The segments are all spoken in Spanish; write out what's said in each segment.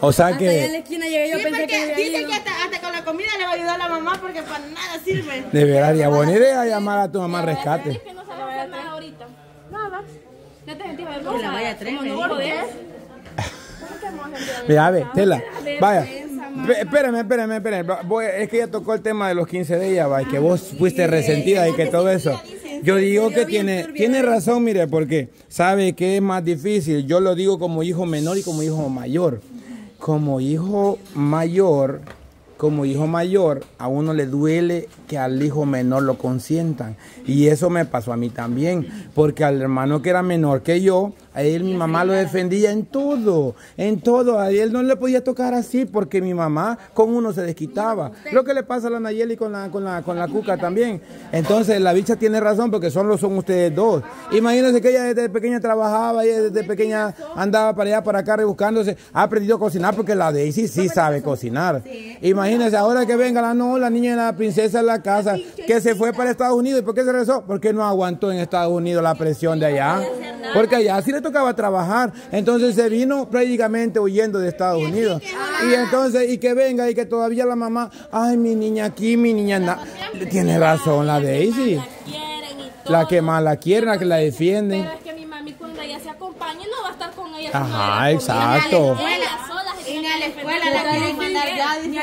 O sea que... Hasta en la esquina llegué, yo pensé que dice que hasta con la comida le va a ayudar a la mamá porque para nada sirve. De verdad, haría buena idea llamar a tu mamá al rescate. Es que no sabes hacer nada ahorita. Nada. Ya te sentís a ver. La vaya a traer. No podés. Mira, a ver, Tela. Vaya. Espérame. Es que ella tocó el tema de los 15 de ella, que vos fuiste resentida y que todo eso. Yo digo que tiene razón, mire, porque sabe que es más difícil. Yo lo digo como hijo menor y como hijo mayor. Como hijo mayor, a uno le duele que al hijo menor lo consientan. Y eso me pasó a mí también, porque al hermano que era menor que yo, a él mi mamá lo defendía en todo, A él no le podía tocar así, porque mi mamá con uno se desquitaba. Lo que le pasa a la Nayeli con la Cuca también. Entonces la bicha tiene razón, porque solo son ustedes dos. Imagínense que ella desde pequeña trabajaba, ella desde pequeña andaba para allá, para acá, rebuscándose. Ha aprendido a cocinar, porque la Daysi sí sabe cocinar. Imagínense, ahora que venga la niña de la princesa en la casa, que se fue para Estados Unidos. ¿Y por qué se regresó? Porque no aguantó en Estados Unidos la presión de allá. Porque allá sí le tocaba trabajar. Entonces se vino prácticamente huyendo de Estados Unidos. Y entonces, y que venga, y que todavía la mamá, ay, mi niña aquí, mi niña nada. Tiene razón la Daysi. La que más la quieren, la que la defienden. Pero es que mi mami cuando ella se acompaña no va a estar con ella. Ajá, exacto. Ni a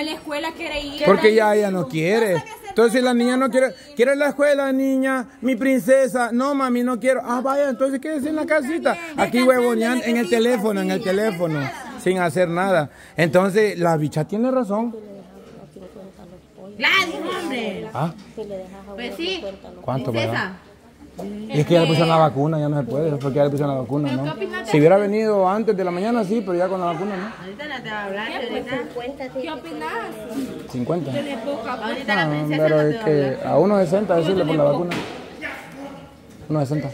la escuela quiere ir. Porque ya ella no quiere. Entonces la niña no quiere, quiere la escuela, niña, mi princesa. No, mami, no quiero. Ah, vaya, entonces quédese en la casita. Aquí huevoneando en el teléfono, sin hacer nada. Entonces la bicha tiene razón. Gladys, hombre. ¿Ah? Pues sí. ¿Cuánto, verdad? Y es que ya le pusieron la vacuna, ya no se puede, porque ya le pusieron la vacuna, ¿no? Si hubiera venido antes de la mañana, sí, pero ya con la vacuna, ¿no? Ahorita la te va a hablar, ahorita. ¿Qué opinas? 50. Ahorita la princesa pero es que a 1.60 decirle por la vacuna. 1.60.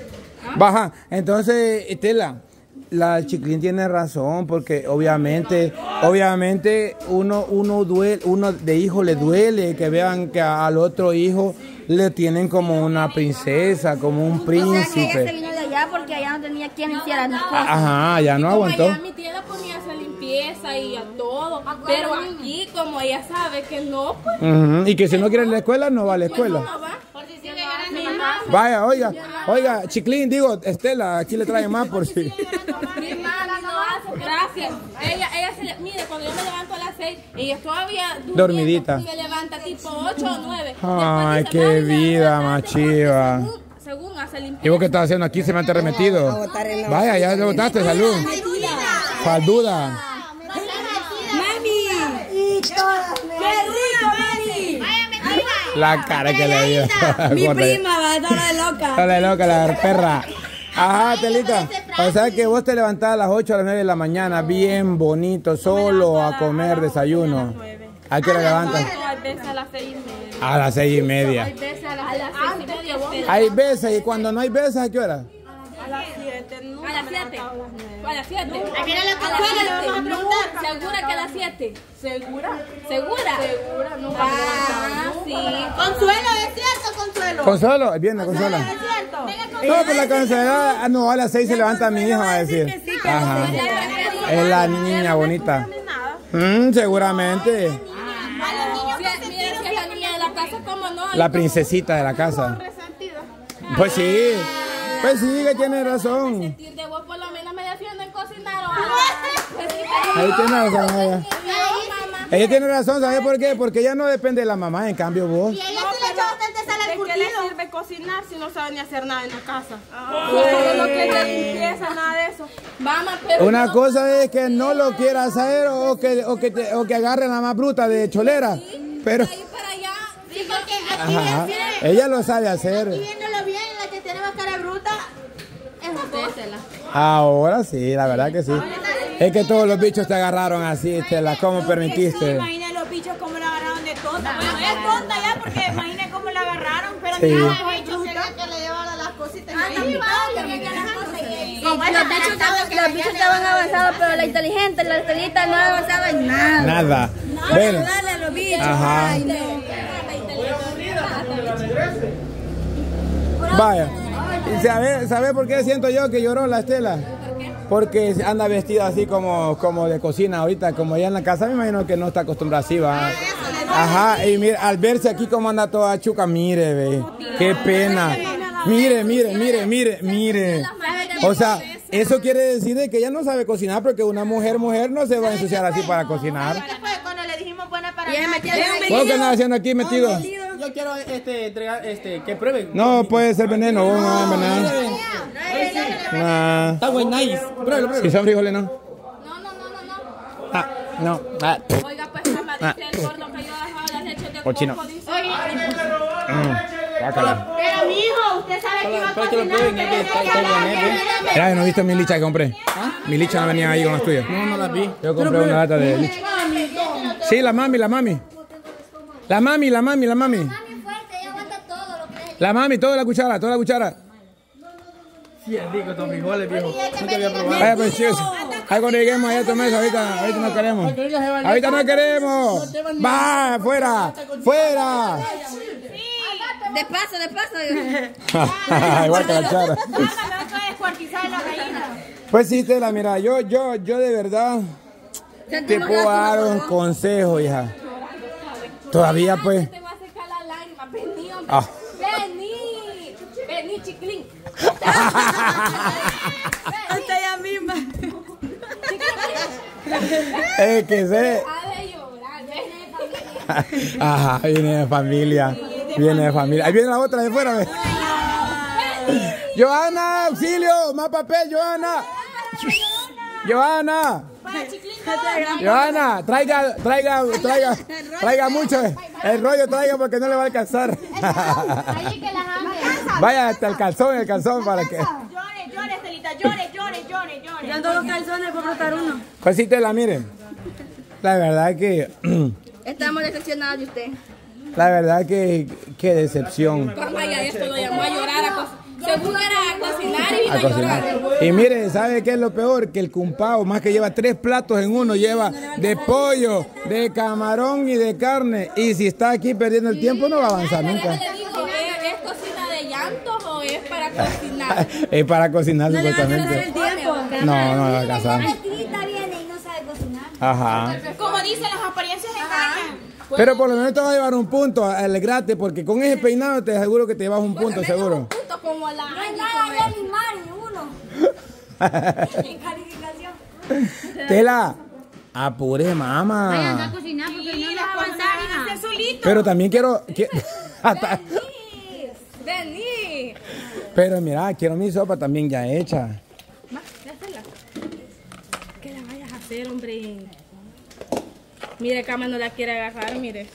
Baja, entonces, Tela, la Chiclín tiene razón, porque obviamente uno de hijo le duele que vean que al otro hijo le tienen como una princesa, como un príncipe. O sea, que ella se vino de allá porque allá no tenía quien hiciera las cosas. Ajá, ya no aguantó. Allá mi tía la ponía a hacer limpieza y a todo, pero aquí como ella sabe que no, pues. Y que si no quiere ir a la escuela, no va a la escuela. Vaya, oiga, Chiclín, digo, Estela, aquí le trae más por si. Gracias. Ella se, mire, cuando yo me levanto a las 6, ella todavía dormidita. Se levanta tipo 8 o 9. Ay, qué vida más chiva. Según hace limpieza. ¿Y vos qué estás haciendo aquí? Se me han remetido. Vaya, ya lo votaste, salud. Falduda. Mami. ¡Qué rico, mami! La cara que le dio. Mi prima va a estar loca. Está loca la perra. Ajá, Telita. O sea que vos te levantás a las 8 o las 9 de la mañana, bien bonito, solo a comer desayuno. ¿A qué hora levantas? A las 6:30. A las 6:30. Hay veces a las 6:30. Hay veces, y cuando no hay veces, ¿a qué hora? A las 7. A las 7. A las 7. ¿Segura que a las 7? ¿Segura? No. Ah, sí. Consuelo, ¿es cierto, Consuelo? Consuelo, viene, Consuelo. No, por la cancelada, no, a las 6 se levanta mi hija, va a decir. Ajá. Es la niña bonita. Seguramente. Mira, la niña de la casa, ¿cómo no? La princesita de la casa. Pues sí, que tiene razón. Por lo menos me defienden cocinar. Ahí tiene razón ella. Ella tiene razón, ¿sabes por qué? Porque ella no depende de la mamá, en cambio vos. ¿Qué le sirve cocinar si no sabe ni hacer nada en la casa? No quiere limpieza, nada de eso. Mamá, pero una no, cosa es que no lo quiera hacer o que agarre la más bruta de cholera. Sí, pero de ahí para allá. Sí, porque aquí ella lo sabe hacer. Y viéndolo bien, la que tiene más cara bruta es usted. Ahora sí, la verdad que sí. Es que todos los bichos te agarraron así, Estela. ¿Cómo permitiste? Imagina los bichos cómo la agarraron de tonta. Bueno, es tonta ya porque imagina. Sí. Los bichos estaban avanzados, pero la inteligente, la estelita no avanzaba en nada. Nada. Bueno. Ajá. Vaya. ¿Sabes por qué siento yo que lloró la Estela? ¿Por qué? porque anda vestida así como de cocina ahorita, como ya en la casa, me imagino que no está acostumbrada así, va. Ajá, y mira, al verse aquí como anda toda chuca, mire, ve, qué pena. Mire, mire, mire, mire, mire. O sea, eso quiere decir de que ella no sabe cocinar, porque una mujer no se va a ensuciar así para cocinar. Cuando le dijimos buena para... ¿Qué andas haciendo aquí metido? Yo quiero entregar, que prueben. No, puede ser veneno, no, veneno. Está buen, nice. Si son frijoles, ¿no? No. Ah, no. Oiga, pues, mamá, dice el gordo que yo dejaba las leches de coco. Pero, mijo, usted sabe que iba a cocinar. Mira, ¿no viste mi licha que compré? Mi licha no venía ahí con las tuyas. No, no las vi. Yo compré una lata de licha. Sí, la mami. La mami. La mami fuerte, ella aguanta todo lo que es. La mami, toda la cuchara. Sí, es rico, estos frijoles, viejo. No te voy a probar. Vaya, pues, chicos. Ahí cuando lleguemos, allá tomemos, ahorita no queremos. Ahorita no queremos. Va, fuera. De paso. Igual que la chara. Pues sí, Tela, mira, yo de verdad te puedo dar un consejo, hija. Todavía, pues. Te va a secar la lágrima, vení, chiclín. Hasta ella misma. Es que sé. Ajá, viene de familia. Ahí viene la otra de fuera. Johanna, auxilio, más papel, Johanna. Johanna, traiga mucho. El rollo traiga porque no le va a alcanzar. Vaya hasta el calzón para que... Llore. Ya ando los calzones por brotar uno. Pues sí, Tela, miren. La verdad que... Estamos decepcionados de usted. La verdad que... Qué decepción. Vaya, esto lo llamó a llorar a cosas. Según era a cocinar y vino a llorar. Y miren, ¿sabe qué es lo peor? Que el cumpao, más que lleva 3 platos en uno, lleva de pollo, de camarón y de carne. Y si está aquí perdiendo el tiempo, no va a avanzar nunca. ¿Es cocina de llantos o es para cocinar? Es para cocinar, supuestamente. No, va a casar. La maquinita viene y no sabe cocinar. Ajá. Como dicen, las apariencias engañan. Pero por lo menos te va a llevar un punto, alegrate, porque con ese peinado te aseguro que te llevas un punto, seguro. Como la no hay nada de limar en uno. En calificación. Tela, apure, mamá. Vaya, anda a cocinar porque sí, no la aguantaría hacer solito. Pero también quiero... Vení. Pero mira, quiero mi sopa también ya hecha. Más, dásela. Que la vayas a hacer, hombre. Mire, cama no la quiere agarrar, mire.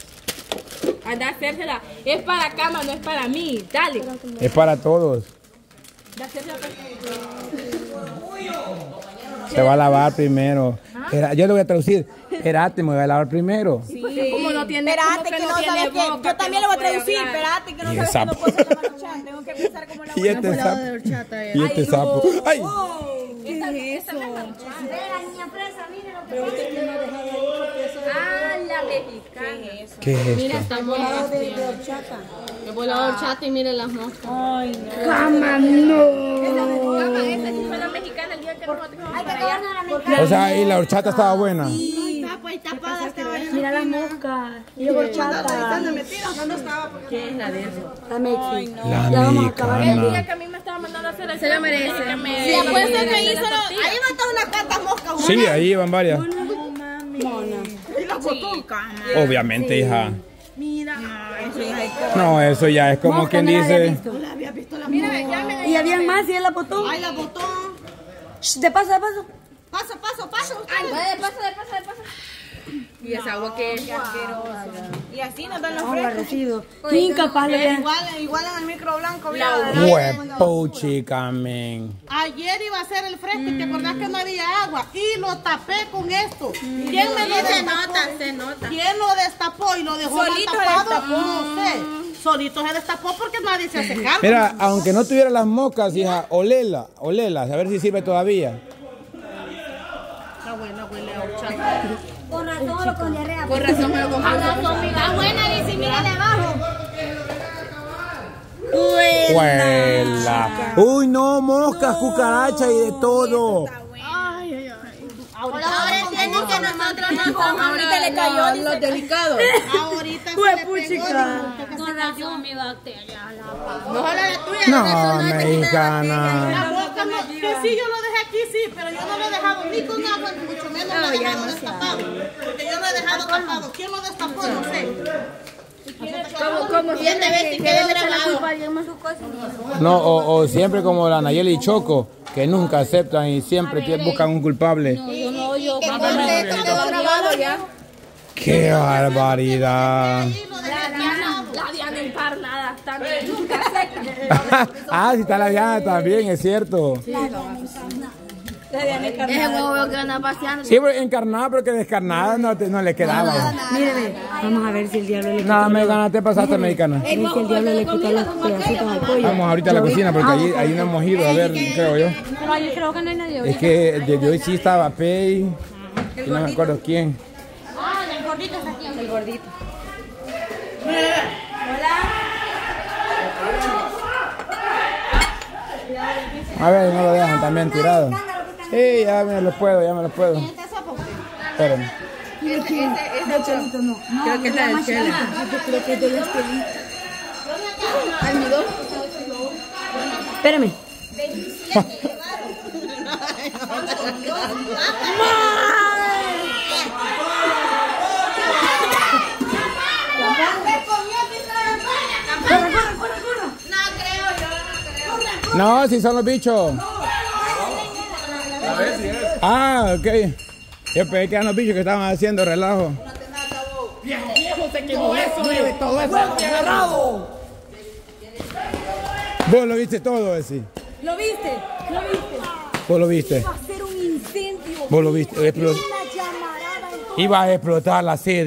Anda a hacérsela. Es para cama, no es para mí. Dale. Es para todos. Se va a lavar primero. ¿Ah? Yo le voy a traducir. Esperate, me voy a lavar primero. Sí. Como no tiene, esperate, que no tiene boca, yo también lo voy a traducir. Esperate, que no sabes que no puedo hacer la maruchan. Tengo que pensar como la buena pelada de horchata. Y este sapo. ¡Ay! Esta es la maruchan. Ve la niña presa, mire lo que pasa. Pero usted no deja de eso. ¿Qué es esto? Mira, está volado de horchata. El volado de horchata y miren las moscas. Ay, no. ¡Cama, no! Cama, esta sí fue la mexicana el día que nos dejamos para allá. O sea, y la horchata estaba buena. Sí, pues tapada estaba. Mira las moscas. Y horchata. ¿Dónde estaba? ¿Qué es la de eso? La mexicana. Ya vamos a acabar. El día que a mí me estaba mandando a hacer, se lo merece. Sí, puede ser que hizo. Ahí van todas unas cuantas moscas. Sí, ahí van varias. Sí. Obviamente, sí. Hija. Mira. No, eso ya es como quien dice. Mira, y había más, y es la botón. Ay, la botón. De paso. Paso. Ay, de paso. Y esa agua que es asquerosa. Y así nos dan los frescos. Incapaz de... Igual en el micro blanco. Huepo, chica, men. Ayer iba a hacer el fresco y te acordás que no había agua. Y lo tapé con esto. ¿Quién me lo destapó? Se nota. ¿Quién lo destapó y lo dejó solito tapado? No sé. Solito se destapó porque nadie se hace cargo. Mira, aunque no tuviera las moscas, hija, olela. A ver si sirve todavía. Está buena, huele a horchata. Con razón lo con diarrea. Con razón me lo con diarrea. Está buena, dice, mira de abajo. Huela. Uy, no, moscas, cucarachas y de todo. Está buena. Ahorita le cayó los delicados. Ahorita se le con razón mi bacteria. No, la tuya. No, mexicana. La boca no. Que sí, yo lo dejé aquí, sí, pero yo no lo he dejado ni con agua, ni mucho menos lo he dejado destapado. Porque yo lo he dejado tapado. ¿Quién lo destapó? No sé. Como siempre, que la culpa a su cosa. No, o siempre como la Nayeli y Choco, que nunca aceptan y siempre buscan un culpable. No, yo no, yo grabado ya. ¡Qué barbaridad! La Diana en parlada también, nunca aceptan. Ah, si está la Diana también, es cierto. Ese huevo veo que anda paseando. Sí, encarnada, pero que descarnada no le quedaba. Míreme, vamos a ver si el diablo le quita. Nada, mexicana, te pasaste, mexicana. A ver si el diablo le quita los pedacitos al pollo. Vamos ahorita a la cocina porque ahí no hemos ido, a ver, creo yo. Pero yo creo que no hay nadie. Es que desde hoy sí estaba Pei, y no me acuerdo quién. Ah, el gordito está aquí. El gordito. Hola. A ver, no lo dejan también tirado. Sí, ya me lo puedo, ya me lo puedo. ¿Quién está sopa? Espérame. Este chelito no. Creo que es la del chelo. Creo que es de los chelitos. ¿Almidón? Espérame. 27 llevaron. No, si son los bichos. Ah, ok. Yo pensé que eran los bichos que estaban haciendo relajo. Viejo, se quemó eso, bebé, todo eso. ¡Agarrado! Vos lo viste todo, Daysi. ¿Lo viste? ¿Lo viste? Vos lo viste. Iba a ser un incendio. Vos lo viste. Iba a explotar la sede.